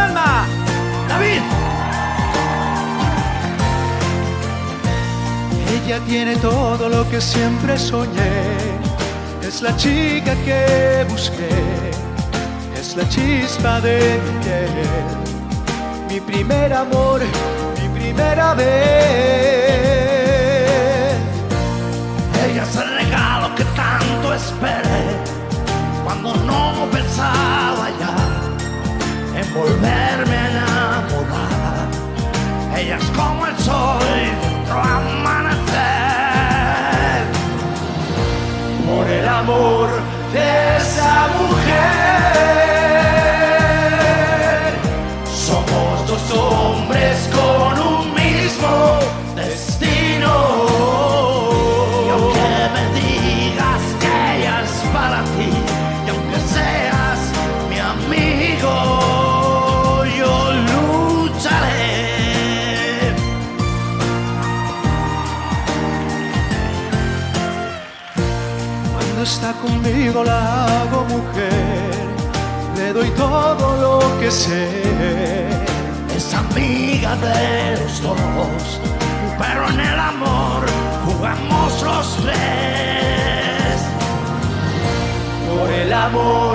Dalma! ¡David! Ella tiene todo lo que siempre soñé. Es la chica que busqué. Es la chispa de mi piel. Mi primer amor, mi primera vez. Ella es el regalo que tanto esperé. Cuando no pensaba ya en volverme a enamorar, ella es como el sol y otro amanecer. Por el amor de esa mujer, somos dos hombres con un mismo destino. Y aunque me digas que ella es para ti, cuando está conmigo la hago mujer, le doy todo lo que sé. Es amiga de los dos, pero en el amor jugamos los tres. Por el amor.